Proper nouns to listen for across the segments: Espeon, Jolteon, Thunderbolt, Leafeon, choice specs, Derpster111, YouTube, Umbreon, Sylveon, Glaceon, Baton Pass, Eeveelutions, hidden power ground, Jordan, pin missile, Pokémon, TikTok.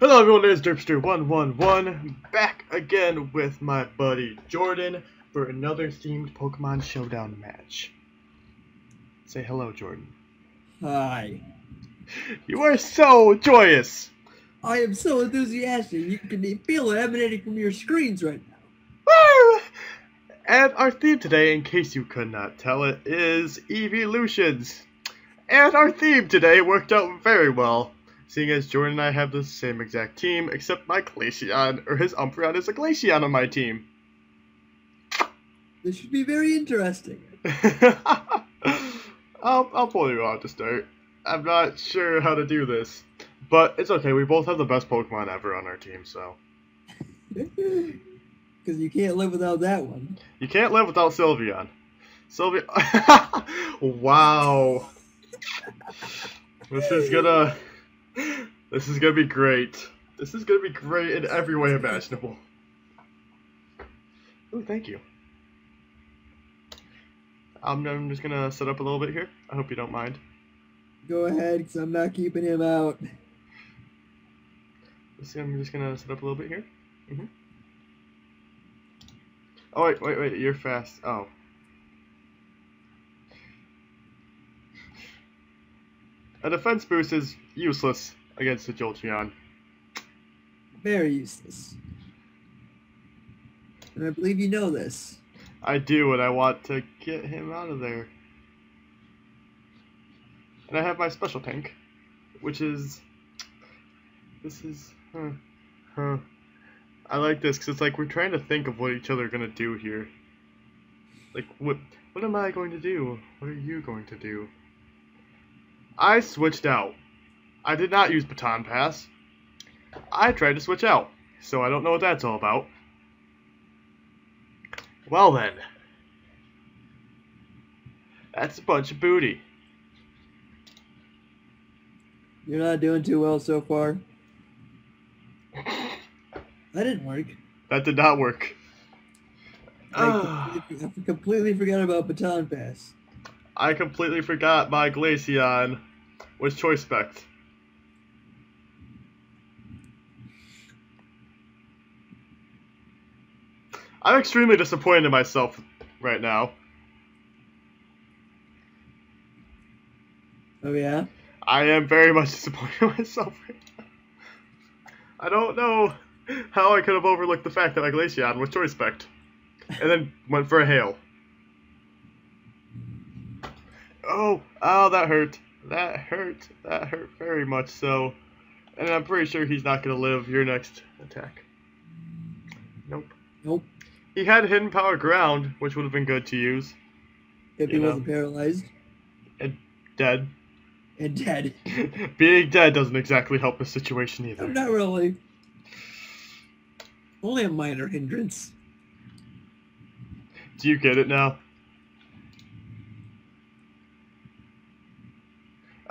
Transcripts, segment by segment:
Hello everyone, it is Derpster111 back again with my buddy Jordan for another themed Pokemon Showdown match. Say hello, Jordan. Hi. You are so joyous. I am so enthusiastic. You can feel it emanating from your screens right now. Woo! And our theme today, in case you could not tell it, is Eeveelutions. And our theme today worked out very well, seeing as Jordan and I have the same exact team, except my Glaceon, or his Umbreon, is a Glaceon on my team. This should be very interesting. I'll pull you out to start. I'm not sure how to do this, but it's okay. We both have the best Pokemon ever on our team, so. Because you can't live without that one. You can't live without Sylveon. Wow. This is gonna be great. This is gonna be great in every way imaginable. Ooh, thank you. I'm just gonna set up a little bit here. I hope you don't mind. Go ahead, because I'm not keeping him out. I'm just gonna set up a little bit here. Mm-hmm. Oh, wait, you're fast. Oh. A defense boost is useless against the Jolteon. Very useless. And I believe you know this. I do, and I want to get him out of there. And I have my special tank, which is... This is... I like this, because it's like we're trying to think of what each other are going to do here. Like, what am I going to do? What are you going to do? I switched out. I did not use Baton Pass. I tried to switch out, so I don't know what that's all about. Well then. That's a bunch of booty. You're not doing too well so far. That didn't work. That did not work. I completely forgot about Baton Pass. I completely forgot my Glaceon was choice specs. I'm extremely disappointed in myself right now. Oh yeah? I am very much disappointed in myself right now. I don't know how I could have overlooked the fact that my Glaceon was choice spec'd and then went for a hail. Oh, that hurt. That hurt. That hurt very much so. And I'm pretty sure he's not going to live your next attack. Nope. Nope. He had hidden power ground, which would have been good to use. If he wasn't paralyzed. And dead. And dead. Being dead doesn't exactly help the situation either. No, not really. Only a minor hindrance. Do you get it now?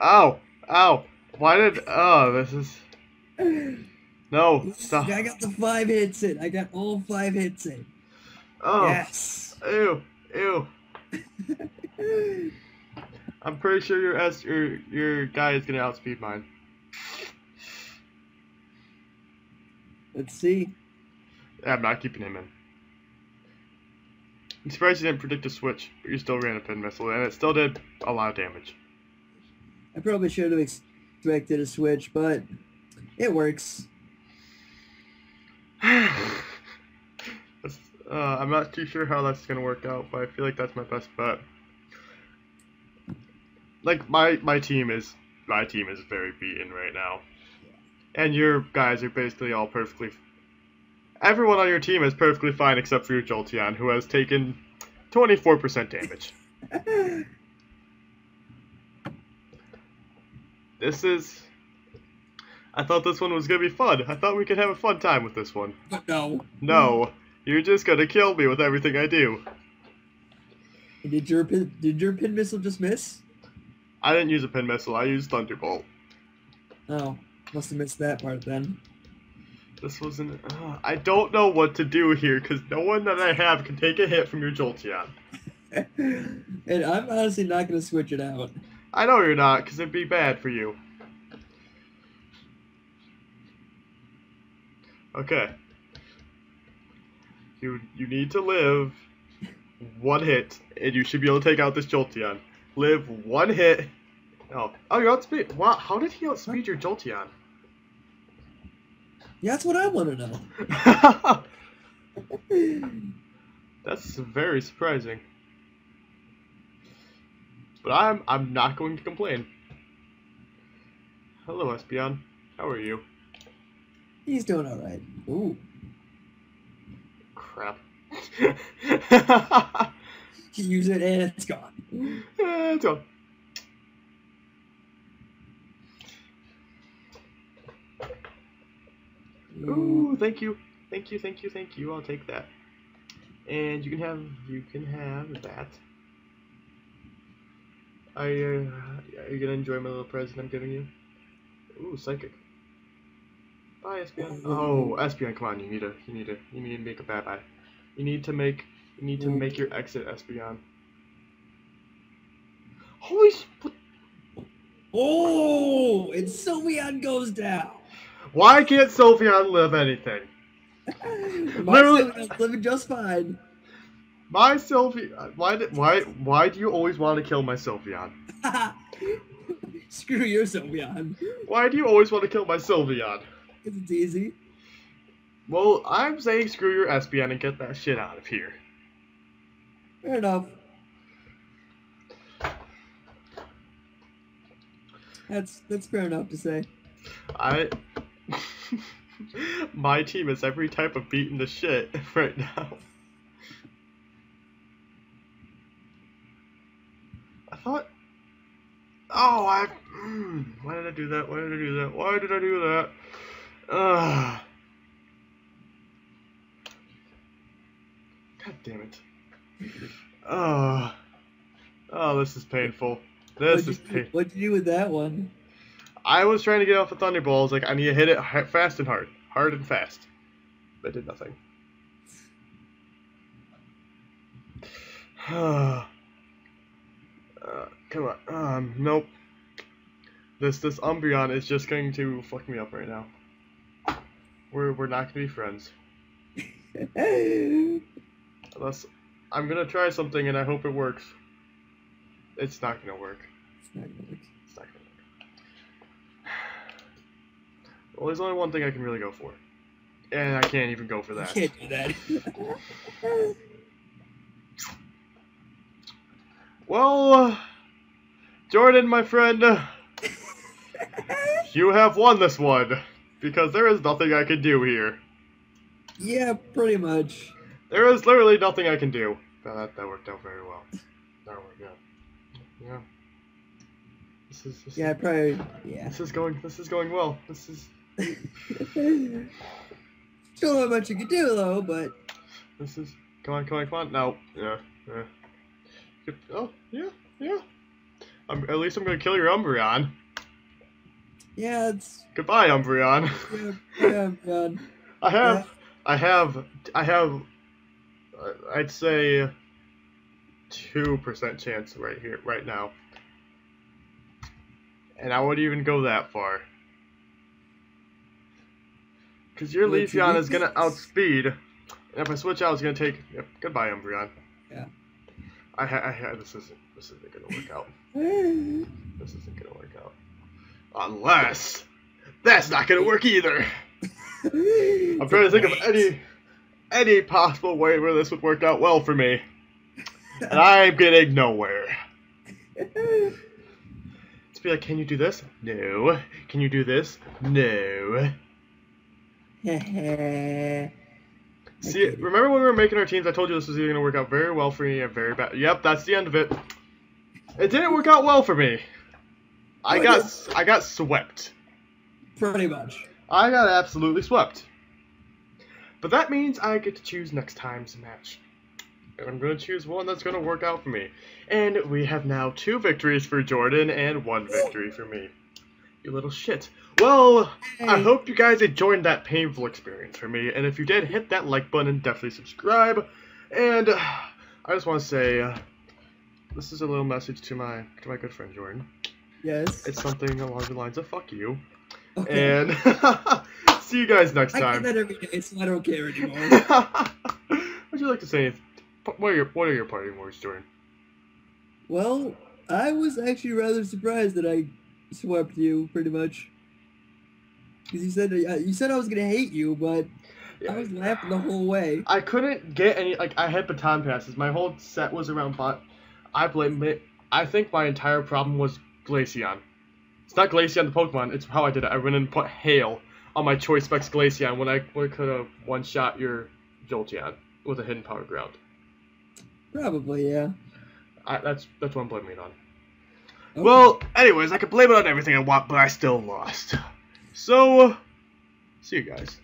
Ow! Ow! Why did... Oh, this is... No, stop. I got the 5 hits in. I got all 5 hits in. Oh. Yes. Ew. Ew. I'm pretty sure your guy is going to outspeed mine. Let's see. Yeah, I'm not keeping him in. I'm surprised you didn't predict a switch, but you still ran a pin missile, and it still did a lot of damage. I probably should have expected a switch, but it works. I'm not too sure how that's going to work out, but I feel like that's my best bet. Like, my team is very beaten right now. And your guys are basically all perfectly... Everyone on your team is perfectly fine except for your Jolteon, who has taken 24% damage. This is... I thought this one was going to be fun. I thought we could have a fun time with this one. But no. No. You're just going to kill me with everything I do. Did your pin missile just miss? I didn't use a pin missile. I used Thunderbolt. Oh. Must have missed that part then. This wasn't... I don't know what to do here because no one that I have can take a hit from your Jolteon. And I'm honestly not going to switch it out. I know you're not, because it'd be bad for you. Okay. You need to live one hit, and you should be able to take out this Jolteon. Live one hit. Oh, oh, you outspeed. Wow, how did he outspeed your Jolteon? Yeah, that's what I want to know. That's very surprising. But I'm not going to complain. Hello, Espeon. How are you? He's doing all right. Ooh. Crap. Use it and it's gone. It's gone. Ooh, thank you. Thank you, thank you, thank you. I'll take that. And you can have that. Are you gonna enjoy my little present I'm giving you? Ooh, psychic. Bye, Espeon. Oh, Espeon, come on, you need to make a bad eye. You need to make your exit, Espeon. Holy split. Oh, and Sylveon goes down. Why can't Sylveon live anything? Literally, Sylveon's living just fine. My Sylveon, why do you always want to kill my Sylveon? Screw your Sylveon. Why do you always want to kill my Sylveon? Because it's easy. Well, I'm saying screw your Espeon and get that shit out of here. Fair enough. That's fair enough to say. My team is every type of beating the shit right now. I thought... Oh, why did I do that? Why did I do that? Why did I do that? Ugh. God damn it. Oh. Oh, this is painful. This is painful. What'd you do with that one? I was trying to get off the Thunderbolt. I was like, I need to hit it fast and hard. Hard and fast. But did nothing. Come on. Nope. This Umbreon is just going to fuck me up right now. We're not gonna be friends. Unless I'm gonna try something and I hope it works. It's not gonna work. It's not gonna work. It's not gonna work. Well, there's only one thing I can really go for, and I can't even go for that. You can't do that. Well, Jordan, my friend, you have won this one. Because there is nothing I can do here. Yeah, pretty much. There is literally nothing I can do. That worked out very well. That worked out. Yeah. This is probably. Yeah. This is going well. This is. Still not much you can do though, but. This is. Come on. No. Yeah. Oh yeah. At least I'm gonna kill your Umbreon. Yeah, it's... Goodbye, Umbreon. Yeah, Umbreon. I have... I'd say... 2% chance right here, right now. And I wouldn't even go that far. Because your Leafeon is going to outspeed. And if I switch out, it's going to take... Yep, goodbye, Umbreon. Yeah. This isn't going to work out. This isn't going to work out. Unless that's not gonna work either. I'm trying to think of any possible way where this would work out well for me, and I'm getting nowhere. It's be like, can you do this? No. Can you do this? No. See, remember when we were making our teams? I told you this was either gonna work out very well for me or very bad. Yep, that's the end of it. It didn't work out well for me. I got swept. Pretty much. I got absolutely swept. But that means I get to choose next time's match. And I'm going to choose one that's going to work out for me. And we have now 2 victories for Jordan and 1 victory for me. You little shit. Well, I hope you guys enjoyed that painful experience for me. And if you did, hit that like button and definitely subscribe. And I just want to say, this is a little message to my good friend Jordan. Yes. It's something along the lines of fuck you. Okay. And see you guys next time. I do that every day, so I don't care anymore. Would you like to say, what are your party words, Jordan? Well, I was actually rather surprised that I swept you, pretty much. Because you said I was going to hate you, but yeah. I was laughing the whole way. I couldn't get any, like, I had Baton Passes. My whole set was around Bot. I blame it. I think my entire problem was Glaceon. It's not Glaceon the Pokemon, it's how I did it. I went and put Hail on my choice specs Glaceon when I could have one-shot your Jolteon with a hidden power ground. Probably, yeah. That's what I'm blaming it on. Okay. Well, anyways, I could blame it on everything I want, but I still lost. So, see you guys.